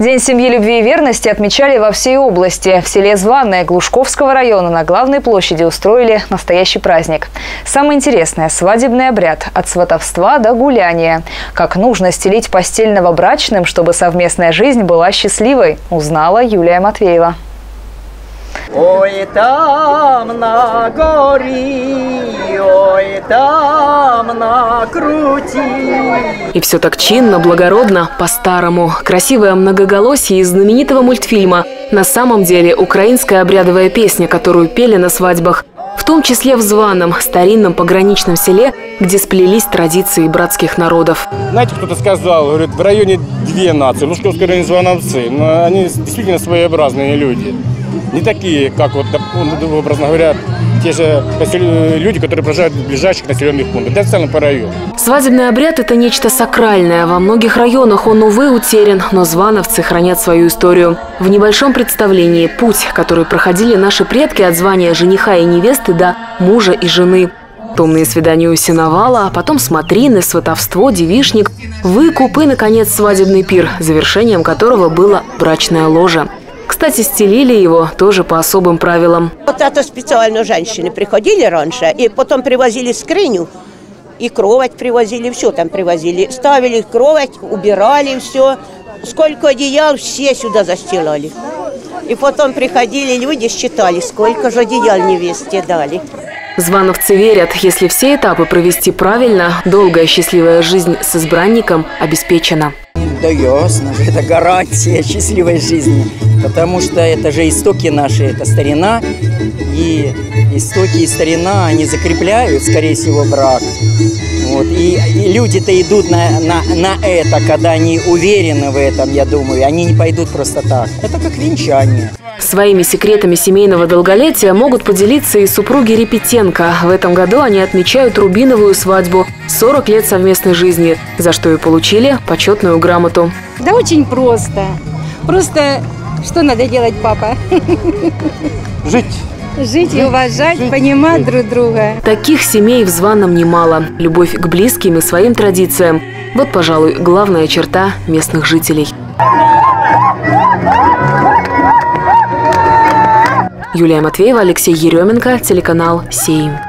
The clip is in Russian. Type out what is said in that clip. День семьи, любви и верности отмечали во всей области. В селе Званное Глушковского района на главной площади устроили настоящий праздник. Самое интересное – свадебный обряд. От сватовства до гуляния. Как нужно стелить постель новобрачным, чтобы совместная жизнь была счастливой, узнала Юлия Матвеева. Ой, там на горе, ой, там на крути. И все так чинно, благородно, по-старому. Красивое многоголосие из знаменитого мультфильма. На самом деле украинская обрядовая песня, которую пели на свадьбах. В том числе в Званом, старинном пограничном селе, где сплелись традиции братских народов. Знаете, кто-то сказал, говорит, в районе две нации, Лужковский район, звановцы. Но они действительно своеобразные люди. Не такие, как, вот, образно говоря, те же люди, которые проживают в ближайших населенных пунктах, да, в целом по району. Свадебный обряд – это нечто сакральное. Во многих районах он, увы, утерян, но звановцы хранят свою историю. В небольшом представлении путь, который проходили наши предки от звания жениха и невесты до мужа и жены. Томные свидания у сеновала, а потом смотрины, сватовство, девичник, выкуп и, наконец, свадебный пир, завершением которого было брачное ложе. Кстати, стелили его тоже по особым правилам. Вот это специально женщины приходили раньше, и потом привозили скрыню, и кровать привозили, все там привозили. Ставили кровать, убирали все, сколько одеял все сюда застилали. И потом приходили люди, считали, сколько же одеял невесте дали. Звановцы верят, если все этапы провести правильно, долгая счастливая жизнь с избранником обеспечена. Да ясно, это гарантия счастливой жизни. Потому что это же истоки наши, это старина. И истоки и старина, они закрепляют, скорее всего, брак. Вот. И люди-то идут на это, когда они уверены в этом, я думаю. Они не пойдут просто так. Это как венчание. Своими секретами семейного долголетия могут поделиться и супруги Репетенко. В этом году они отмечают рубиновую свадьбу. 40 лет совместной жизни, за что и получили почетную грамоту. Да очень просто. Просто... Что надо делать, папа? Жить. Жить и уважать, жить, понимать друг друга. Таких семей в Званом немало. Любовь к близким и своим традициям. Вот, пожалуй, главная черта местных жителей. Юлия Матвеева, Алексей Еременко, телеканал «Сейм».